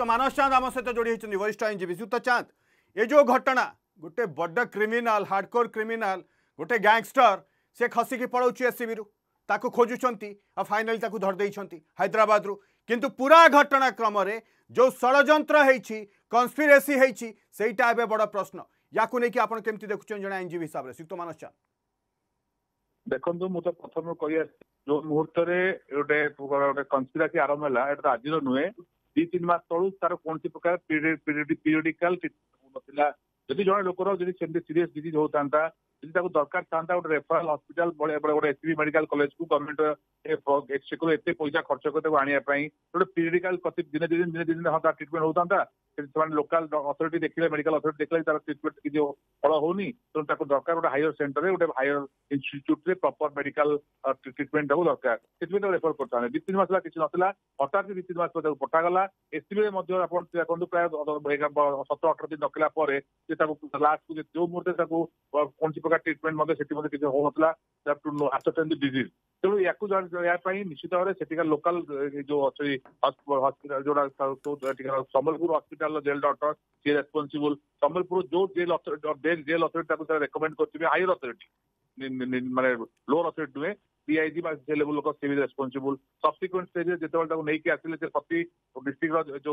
तो मानस चांद आम सहित जोड़ी होती वरिष्ठ आईनजीवी सुत चांद ये जो घटना गोटे बड़ क्रिमिनाल हार्डकोर क्रिमिनाल गोटे गैंगस्टर से खसिकी पलाउची एससीबी रु ताकू खोजुंट आ फाइनाली ताकू धरदे हैदराबाद रु किंतु पूरा घटनाक्रम जो षड्यंत्र कन्स्पिरेसी होती सेटा ए बड़ प्रश्न या नहीं कि आपड़ केमती देखुं जन आईनजीवी हिसाब से श्रीयुक्त मानस चांद देखो मुझे प्रथम कह जो मुहूर्त गोटे कन्स्पिरेसी आरंभ है आज नुहे दी तीन मस तलू तार कौन प्रकार पीरियडिकाल ना जदि जन लोकर सीरीयस डिजीज होता दरकार था गोटे रेफराल हस्पिटाल गोटे एससीबी मेडिकल कॉलेज को गवर्नमेंट सेकुलर एत पैसा खर्च कर आने गोटे पीरियडिकाल दिन हाँ तार ट्रिटमेंट होता लोकाल अथॉरिटी देखिले मेडिकल अथॉरिटी देखिले तार ट्रिटमेंट किसी फल होनी तो दरकार गोटे हायर सेंटर में गोटे higher institute proper medical treatment दरकार से रेफर करता दी तीन मस किसी ना हटात दी तीन मस पठागला एससीबी देखते प्राय 17-18 दिन रखला लास्ट को जो मुहूर्त कौन प्रकार ट्रिटमेंट किसी होता डिजीज तेणु या निश्चित भाव से लोकाल जो अच्छी हस्पिटाल जो संबलपुर हस्पिटाल जेल डॉक्टर सी रेस्पनसीबल संबलपुर जो जेल अथॉरिटी रेकमेंड करेंगे हायर अथॉरिटी माने लोअर अथॉरिटी नुहे डीआईजी से लेवल लोक सी रेस्पनसीबल सब्सिक्वेंट स्टेज जो नहीं आसिले प्रति डिस्ट्रिक्ट जो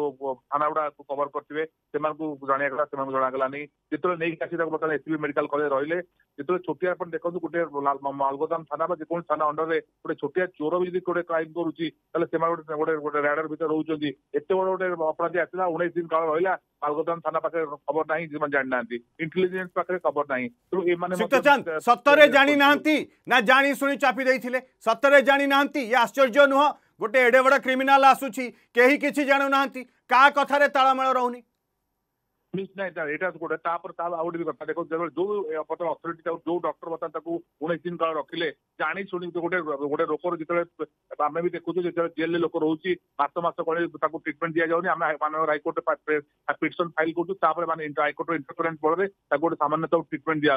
थाना गुड़ा कवर करेंगे से जनागला से जनागलानी जो नहीं एससीबी मेडिकल कॉलेज रही जो छोटिया देखो गोटे मालगोदाम थाना जो थाना अंडर में गोटे छोटिया चोर भी गोटे क्राइम कर रेडर भर रोच एत बड़ गोटे अपराधी आसला 19 दिन काल रहा मालगोदाम थाना पाखे खबर ना जानी ना इंटेलिजेंस पाखे खबर ना तेनाली सतरे जानी ना जानी शुणी चापी सतरे जानी ना आश्चर्य नुह गोटे एडे बड़ा क्रिमिनाल आसुची कहीं किसी जानु ना क्या कथार तालमेल रहूनी कथा देखो जो अथॉरिटी जो डॉक्टर बताता 19 दिन काल रखिले जानी शुणी गोटे गोटे रोग जितने आम भी देखु जो जेल लोक रोचे मस ट्रिटमेंट दि जाऊनी हाईकोर्ट पिटिशन फाइल करूँ हाईकोर्ट इंटरफेरेंस फल गोटे सामान्य ट्रिटमेंट दिया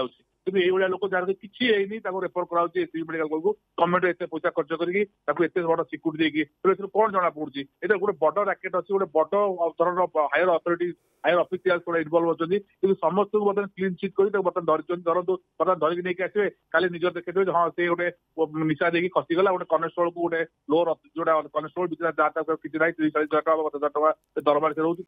ये लोक जहाँ किसी रेफर कराई एससीबी मेडिकल कॉलेज गवर्नमेंट एत पैसा खर्च करके बड़ सिक्यूरिटी देखिए कौन जना पड़ी ये गोटे बड़ रैकेट अच्छी गोटे बड़ थर higher authority higher officials involve होती समस्त को बर्तमान क्लीन चिट करके आसवे खाली निज देखे हाँ से गोटे निशा देखिए खसीगला गोटे कनेस्टेबल को गोटे लोअर जो कनेस्टेबल किसी ना 30-40 हजार टका 50,000 टका दरमार से रोज।